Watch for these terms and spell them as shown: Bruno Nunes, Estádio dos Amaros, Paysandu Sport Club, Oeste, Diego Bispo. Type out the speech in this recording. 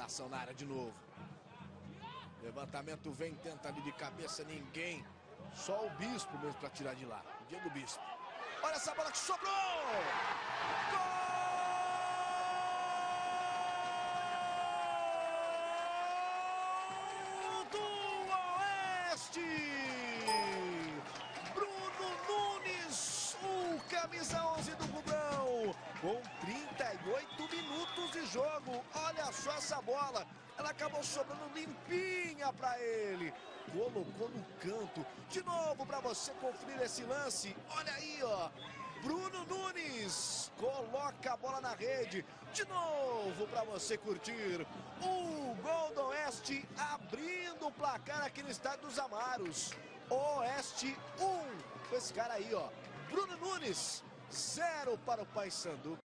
Movimentação na área de novo. Levantamento vem, tenta ali de cabeça, ninguém. Só o Bispo mesmo para tirar de lá. Diego Bispo. Olha essa bola que sobrou! Gol! Bruno Nunes, o camisa 11 do Rubão, com 38 minutos de jogo. Olha só essa bola, ela acabou sobrando limpinha para ele. Colocou no canto. De novo para você conferir esse lance. Olha aí, ó. Bruno Nunes coloca a bola na rede. De novo para você curtir. O gol do Oeste abrindo o placar aqui no Estádio dos Amaros. Oeste 1. Esse cara aí, ó. Bruno Nunes 0 para o Paysandu.